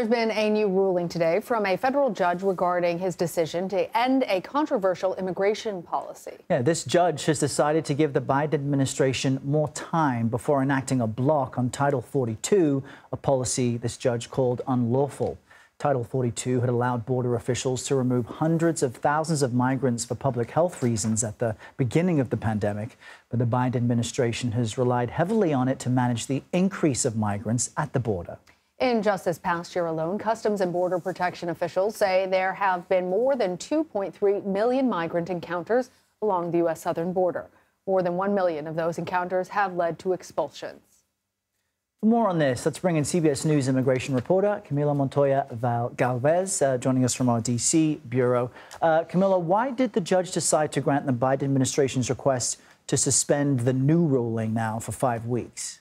There's been a new ruling today from a federal judge regarding his decision to end a controversial immigration policy. Yeah, this judge has decided to give the Biden administration more time before enacting a block on Title 42, a policy this judge called unlawful. Title 42 had allowed border officials to remove hundreds of thousands of migrants for public health reasons at the beginning of the pandemic, but the Biden administration has relied heavily on it to manage the increase of migrants at the border. In just this past year alone, Customs and Border Protection officials say there have been more than 2.3 million migrant encounters along the U.S. southern border. More than 1 million of those encounters have led to expulsions. For more on this, let's bring in CBS News immigration reporter Camilo Montoya-Galvez, joining us from our D.C. bureau. Camilo, why did the judge decide to grant the Biden administration's request to suspend the new ruling now for 5 weeks?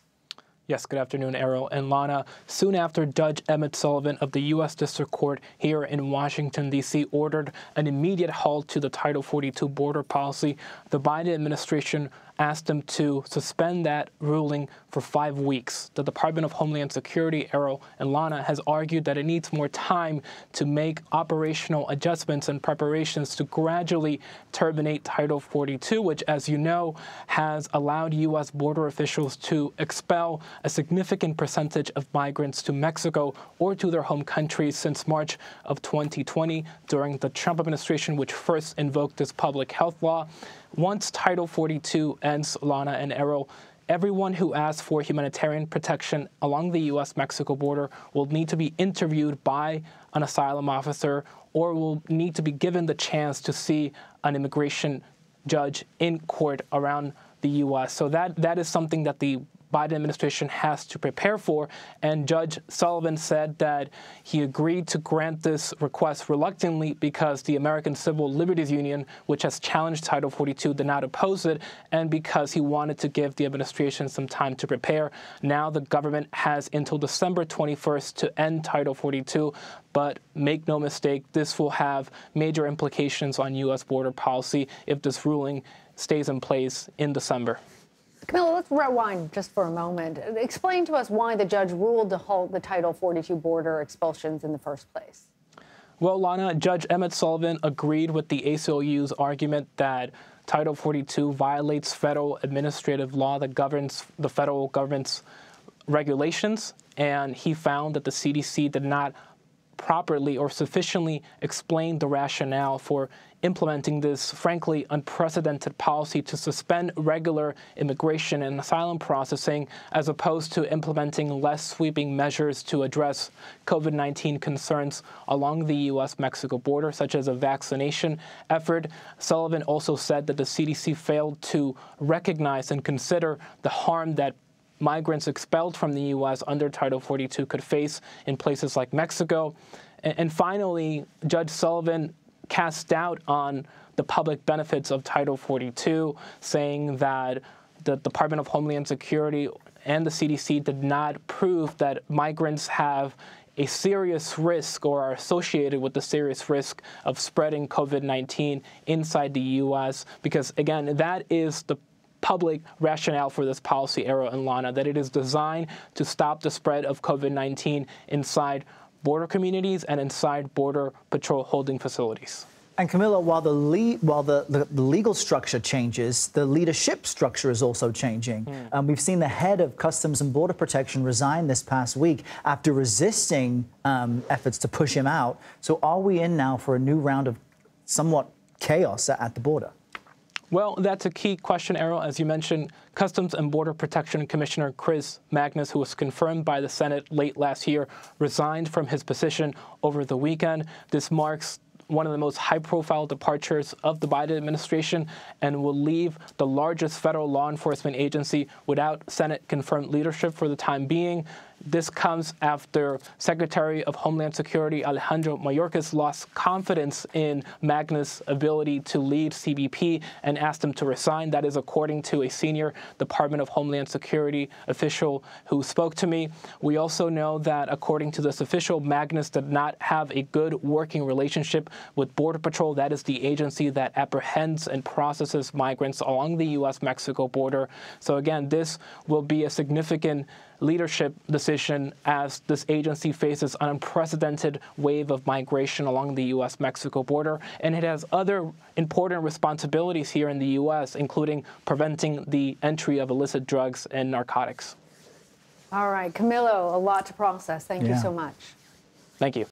Yes, good afternoon, Errol and Lana. Soon after, Judge Emmett Sullivan of the U.S. District Court here in Washington, D.C. ordered an immediate halt to the Title 42 border policy, the Biden administration asked them to suspend that ruling for 5 weeks. The Department of Homeland Security, Errol and Lana, has argued that it needs more time to make operational adjustments and preparations to gradually terminate Title 42, which, as you know, has allowed U.S. border officials to expel a significant percentage of migrants to Mexico or to their home countries since March of 2020 during the Trump administration, which first invoked this public health law. Once Title 42 ends, Lana and Errol, everyone who asks for humanitarian protection along the U.S.-Mexico border will need to be interviewed by an asylum officer or will need to be given the chance to see an immigration judge in court around the U.S. So that is something that the Biden administration has to prepare for, and Judge Sullivan said that he agreed to grant this request reluctantly because the American Civil Liberties Union, which has challenged Title 42, did not oppose it, and because he wanted to give the administration some time to prepare. Now the government has until December 21st to end Title 42, but make no mistake, this will have major implications on U.S. border policy if this ruling stays in place in December. Camilo, let's rewind just for a moment. Explain to us why the judge ruled to halt the Title 42 border expulsions in the first place. Well, Lana, Judge Emmett Sullivan agreed with the ACLU's argument that Title 42 violates federal administrative law that governs the federal government's regulations, and he found that the CDC did not properly or sufficiently explain the rationale for implementing this, frankly, unprecedented policy to suspend regular immigration and asylum processing as opposed to implementing less sweeping measures to address COVID-19 concerns along the U.S.-Mexico border, such as a vaccination effort. Sullivan also said that the CDC failed to recognize and consider the harm that migrants expelled from the U.S. under Title 42 could face in places like Mexico. And finally, Judge Sullivan cast doubt on the public benefits of Title 42, saying that the Department of Homeland Security and the CDC did not prove that migrants have a serious risk or are associated with the serious risk of spreading COVID-19 inside the U.S. because, again, that is the public rationale for this policy, Errol and Lana, that it is designed to stop the spread of COVID-19 inside border communities and inside Border Patrol holding facilities. And Camilo, while the legal structure changes, the leadership structure is also changing. We've seen the head of Customs and Border Protection resign this past week after resisting efforts to push him out. So are we in now for a new round of somewhat chaos at the border? Well, that's a key question, Errol. As you mentioned, Customs and Border Protection Commissioner Chris Magnus, who was confirmed by the Senate late last year, resigned from his position over the weekend. This marks one of the most high-profile departures of the Biden administration and will leave the largest federal law enforcement agency without Senate-confirmed leadership for the time being. This comes after Secretary of Homeland Security Alejandro Mayorkas lost confidence in Magnus' ability to lead CBP and asked him to resign. That is according to a senior Department of Homeland Security official who spoke to me. We also know that, according to this official, Magnus did not have a good working relationship with Border Patrol. That is the agency that apprehends and processes migrants along the U.S.-Mexico border. So, again, this will be a significant leadership decision as this agency faces an unprecedented wave of migration along the U.S.-Mexico border, and it has other important responsibilities here in the U.S., including preventing the entry of illicit drugs and narcotics. All right, Camilo, a lot to process. Thank you so much. Thank you.